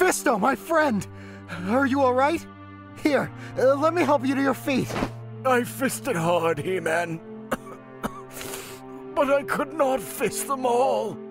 Fisto, my friend! Are you alright? Here, let me help you to your feet. I fisted hard, He-Man. But I could not fist them all.